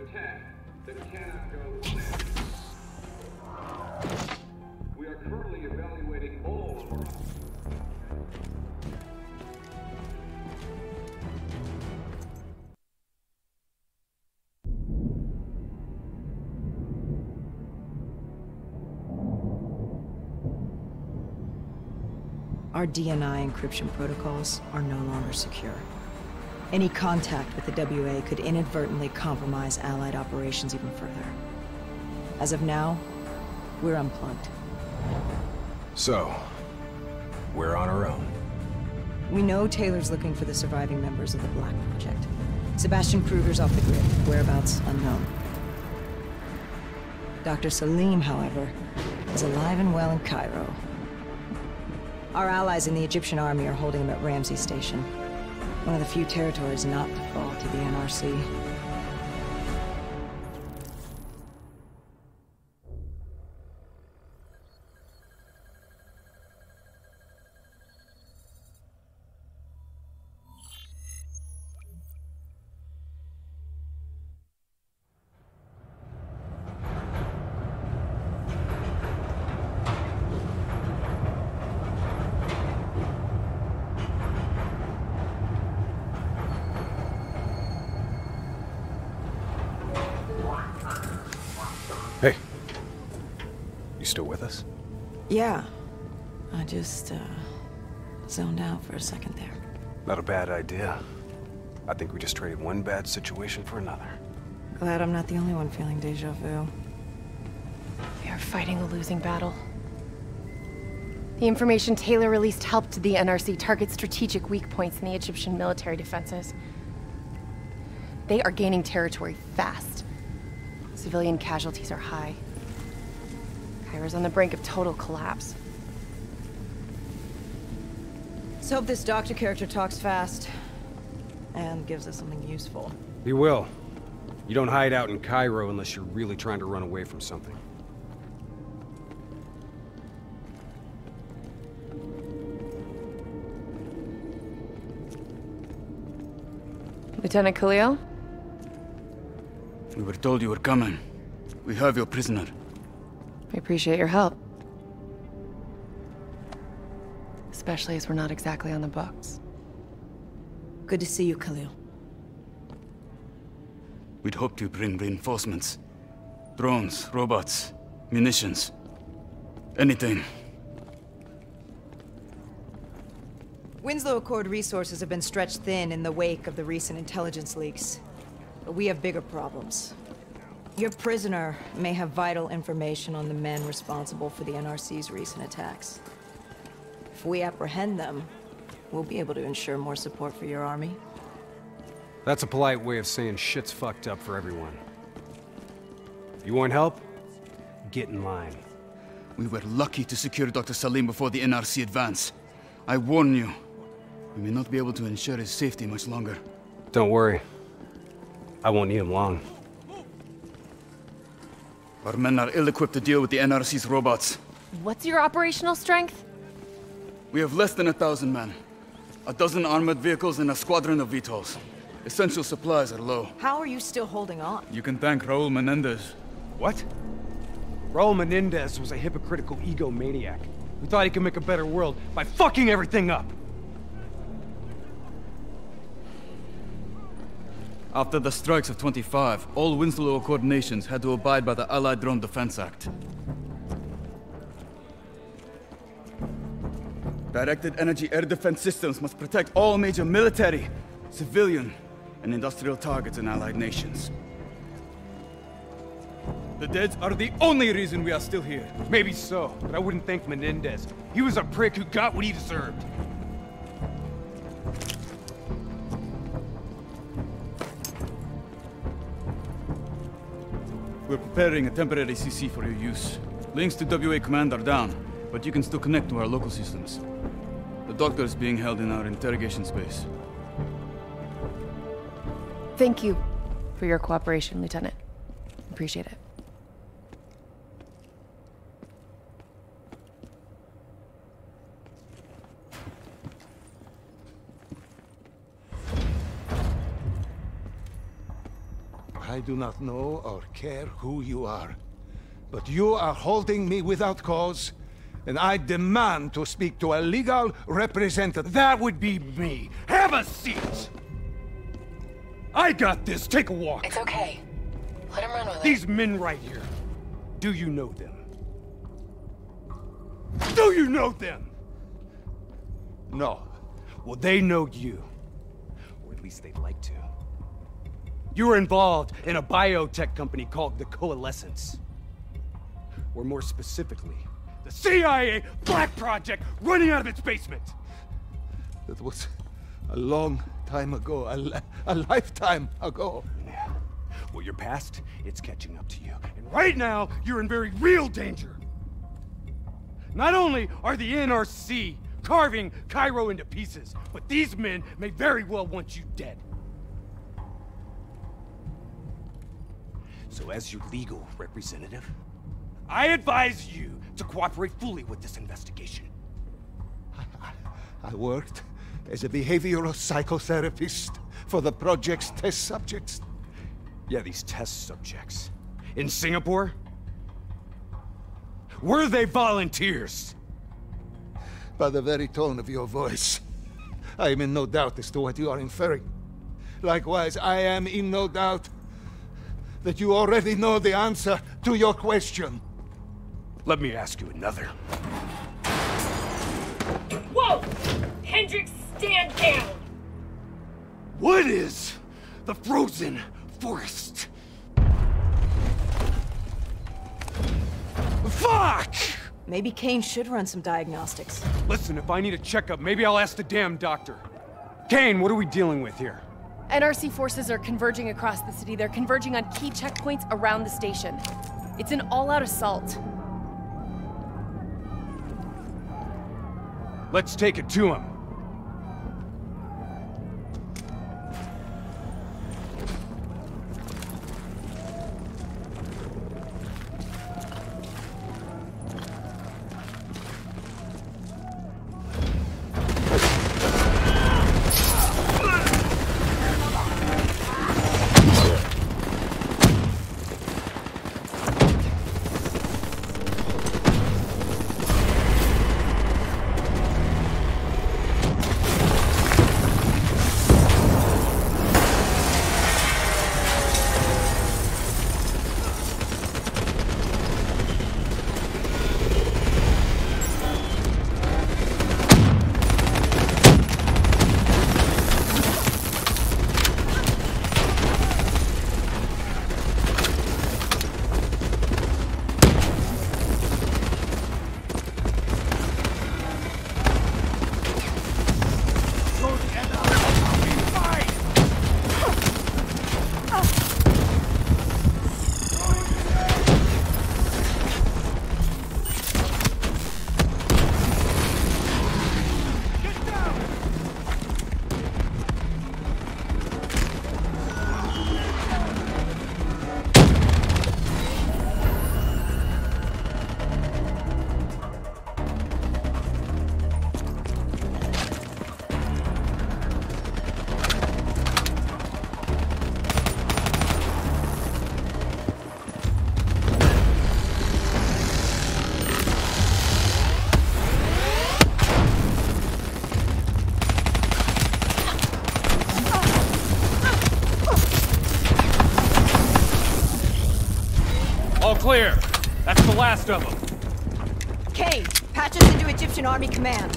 an attack that cannot go unnoticed. We are currently evaluating all of our options. Our DNI encryption protocols are no longer secure. Any contact with the WA could inadvertently compromise Allied operations even further. As of now, we're unplugged. So, we're on our own. We know Taylor's looking for the surviving members of the Black Project. Sebastian Kruger's off the grid, whereabouts unknown. Dr. Salim, however, is alive and well in Cairo. Our allies in the Egyptian army are holding him at Ramses Station. One of the few territories not to fall to the NRC. Still with us? Yeah. I just, zoned out for a second there. Not a bad idea. I think we just traded one bad situation for another. Glad I'm not the only one feeling deja vu. We are fighting a losing battle. The information Taylor released helped the NRC target strategic weak points in the Egyptian military defenses. They are gaining territory fast. Civilian casualties are high. Cairo's on the brink of total collapse. Let's hope this doctor character talks fast and gives us something useful. He will. You don't hide out in Cairo unless you're really trying to run away from something. Lieutenant Khalil? We were told you were coming. We have your prisoner. We appreciate your help. Especially as we're not exactly on the books. Good to see you, Khalil. We'd hoped you'd bring reinforcements. Drones, robots, munitions. Anything. Winslow Accord resources have been stretched thin in the wake of the recent intelligence leaks. But we have bigger problems. Your prisoner may have vital information on the men responsible for the NRC's recent attacks. If we apprehend them, we'll be able to ensure more support for your army. That's a polite way of saying shit's fucked up for everyone. If you want help, get in line. We were lucky to secure Dr. Salim before the NRC advance. I warn you, we may not be able to ensure his safety much longer. Don't worry. I won't need him long. Our men are ill-equipped to deal with the NRC's robots. What's your operational strength? We have less than 1,000 men, 12 armored vehicles, and a squadron of VTOLs. Essential supplies are low. How are you still holding on? You can thank Raul Menendez. What? Raul Menendez was a hypocritical egomaniac who thought he could make a better world by fucking everything up. After the strikes of 25, all Winslow Accord nations had to abide by the Allied Drone Defense Act. Directed energy air defense systems must protect all major military, civilian, and industrial targets in Allied nations. The dead are the only reason we are still here. Maybe so, but I wouldn't thank Menendez. He was a prick who got what he deserved. We're preparing a temporary CC for your use. Links to WA Command are down, but you can still connect to our local systems. The doctor is being held in our interrogation space. Thank you for your cooperation, Lieutenant. Appreciate it. I do not know or care who you are, but you are holding me without cause, and I demand to speak to a legal representative. That would be me. Have a seat! I got this. Take a walk. It's okay. Let him run with it. These men right here. Do you know them? Do you know them? No. Well, they know you. Or at least they'd like to. You were involved in a biotech company called The Coalescence. Or more specifically, the CIA Black Project running out of its basement. That was a long time ago, a lifetime ago. Yeah. Well, your past, it's catching up to you. And right now, you're in very real danger. Not only are the NRC carving Cairo into pieces, but these men may very well want you dead. So as your legal representative, I advise you to cooperate fully with this investigation. I worked as a behavioral psychotherapist for the project's test subjects. Yeah, these test subjects. In Singapore? Were they volunteers? By the very tone of your voice, I am in no doubt as to what you are inferring. Likewise, I am in no doubt that you already know the answer to your question. Let me ask you another. Whoa! Hendricks, stand down! What is the frozen forest? Fuck! Maybe Kane should run some diagnostics. Listen, if I need a checkup, maybe I'll ask the damn doctor. Kane, what are we dealing with here? NRC forces are converging across the city. They're converging on key checkpoints around the station. It's an all-out assault. Let's take it to him. Clear. That's the last of them. Kane, patch us into Egyptian Army Command.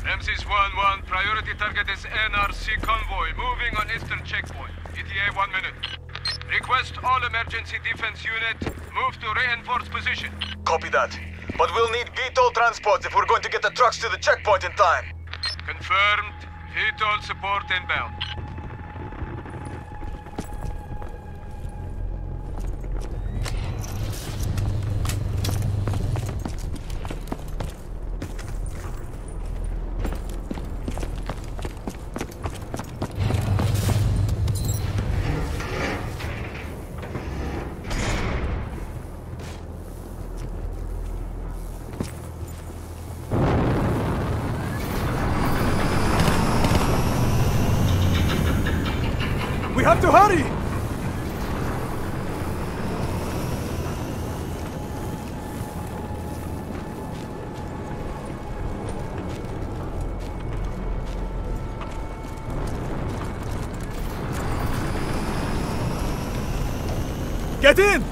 MCS-11, priority target is NRC convoy, moving on eastern checkpoint. ETA 1 minute. Request all emergency defense unit, move to reinforced position. Copy that. But we'll need VTOL transports if we're going to get the trucks to the checkpoint in time. Confirmed. VTOL support inbound. We have to hurry! Get in!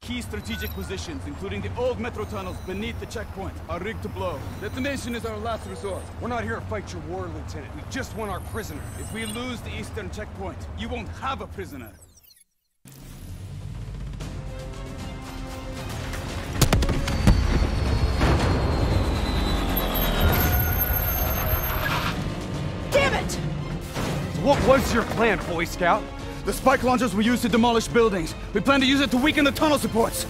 Key strategic positions, including the old metro tunnels beneath the checkpoint, are rigged to blow. Detonation is our last resort. We're not here to fight your war, Lieutenant. We just want our prisoner. If we lose the eastern checkpoint, you won't have a prisoner. Damn it! So what was your plan, Boy Scout? The spike launchers were used to demolish buildings. We plan to use it to weaken the tunnel supports.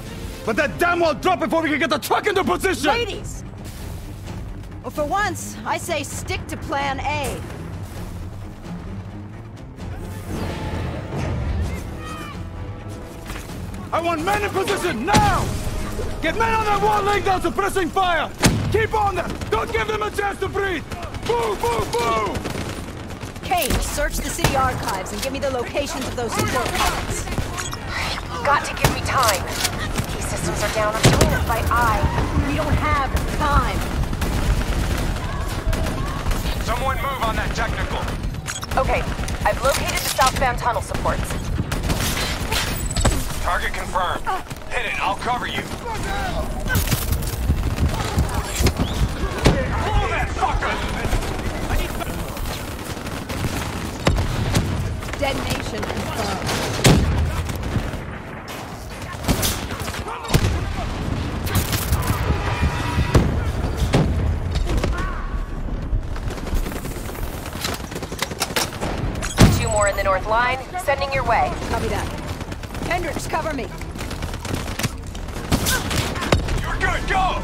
But that damn well dropped before we could get the truck into position! Ladies! Well, for once, I say stick to plan A. I want men in position, now! Get men on that wall laying down, suppressing fire! Keep on them! Don't give them a chance to breathe! Boo, boo, boo! Kane, search the city archives and give me the locations of those support points. You've got to give me time. These systems are down on total by eye. We don't have time. Someone move on that technical. Okay, I've located the southbound tunnel supports. Target confirmed. Hit it, I'll cover you. Blow that fucker! Detonation confirmed. Two more in the north line, sending your way. Copy that. Hendricks, cover me. You're good, go!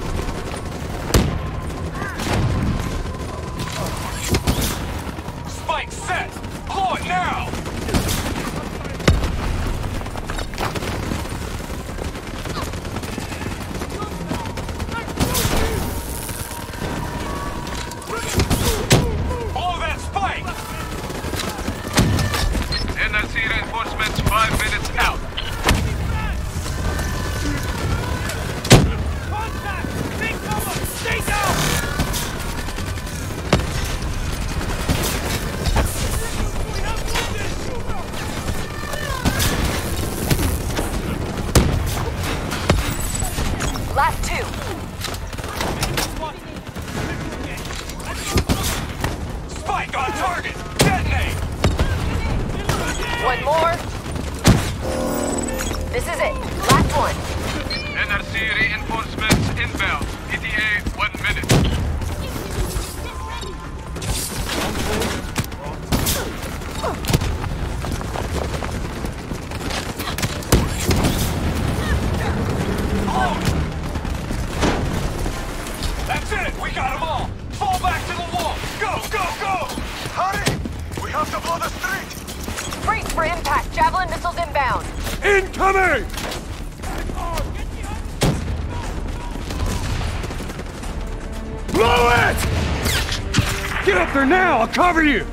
I'll cover you!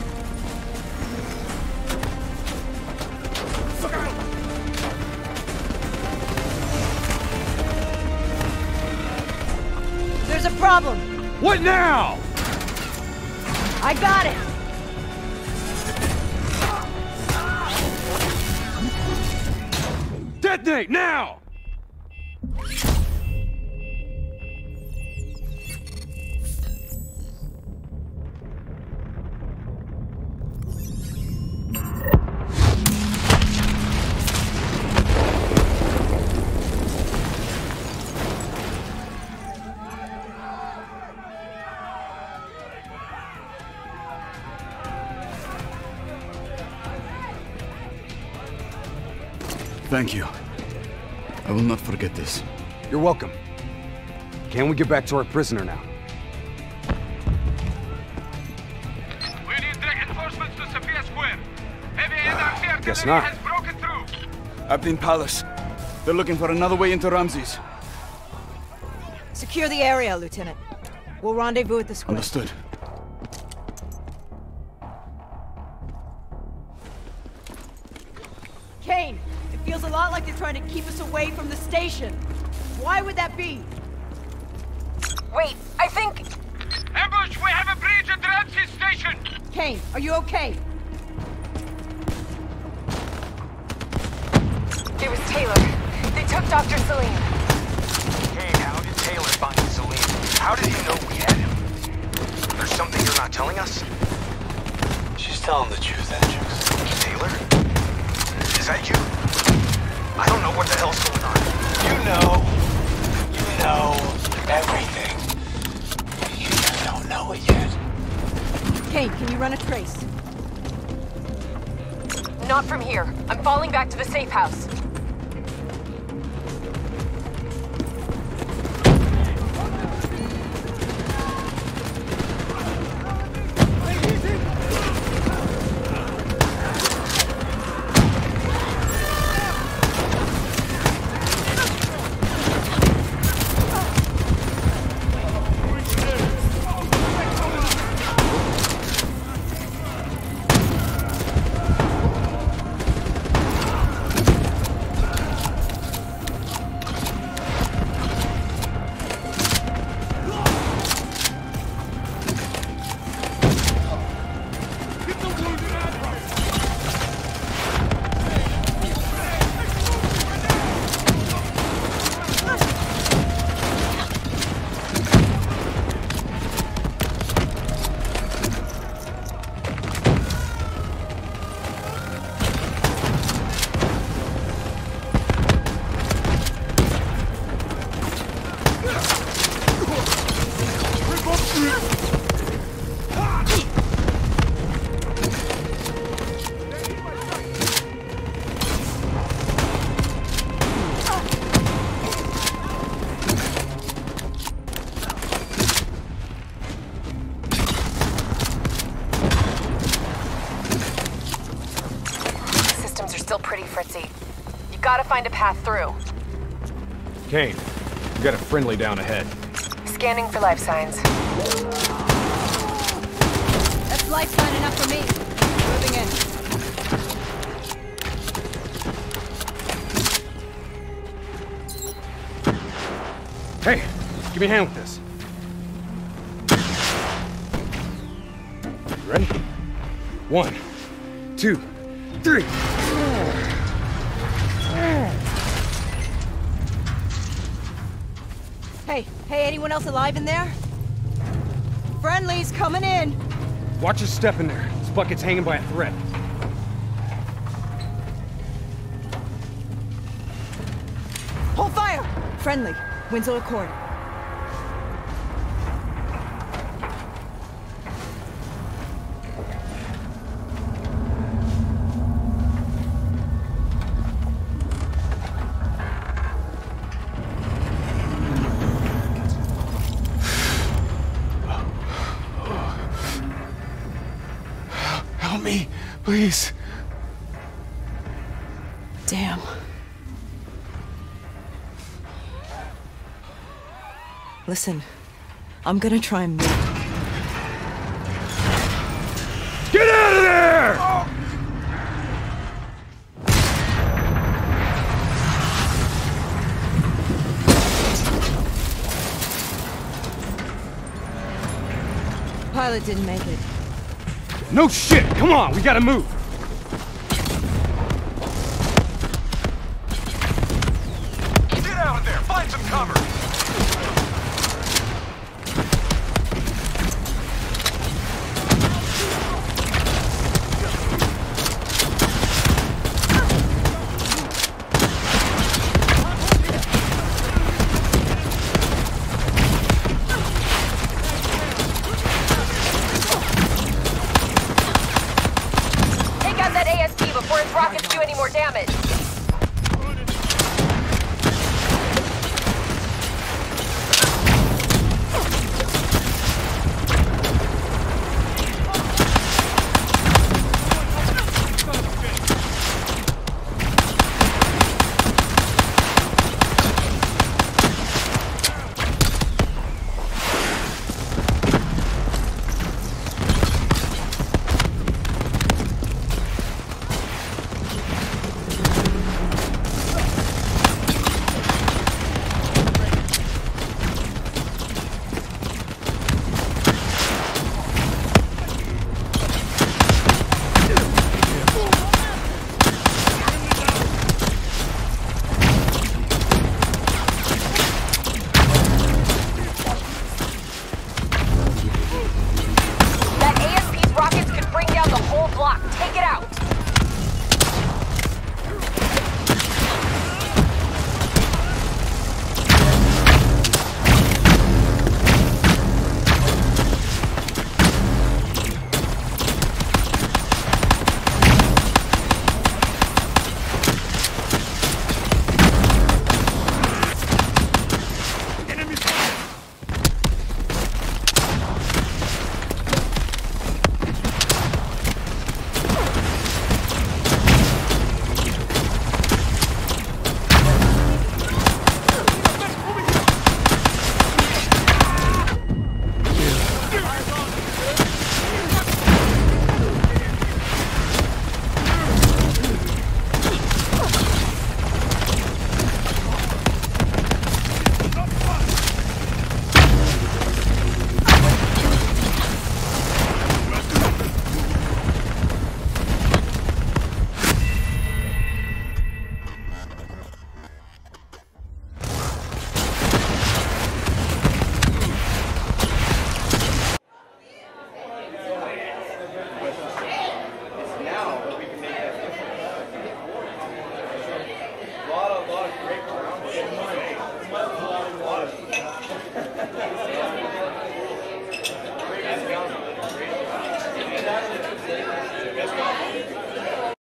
There's a problem! What now? I got it! Detonate, now! Thank you. I will not forget this. You're welcome. Can we get back to our prisoner now? We need reinforcements to Sofia Square. Heavy NRC artillery has broken through. Abdeen Palace. They're looking for another way into Ramses. Secure the area, Lieutenant. We'll rendezvous at the square. Understood. Trying to keep us away from the station. Why would that be? Wait, I think... Ambush! We have a breach at Ramses Station! Kane, are you okay? It was Taylor. They took Dr. Selene. Kane, how did Taylor find Selene? How did you know we had him? There's something you're not telling us? She's telling the truth, Hendricks. Taylor? Is that you? I don't know what the hell's going on. You know. You know everything. You just don't know it yet. Kane, can you run a trace? Not from here. I'm falling back to the safe house. Find a path through. Kane, we got a friendly down ahead. Scanning for life signs. That's life sign enough for me. Moving in. Hey, give me a hand with this. You ready? 1, 2, 3. Hey, anyone else alive in there? Friendly's coming in! Watch your step in there. This bucket's hanging by a thread. Hold fire! Friendly, Winslow Accord. Please. Damn. Listen, I'm gonna try and move. Get out of there! Oh. Pilot didn't make it. No shit! Come on, we gotta move! Get out of there! Find some cover! Rockets do any more damage.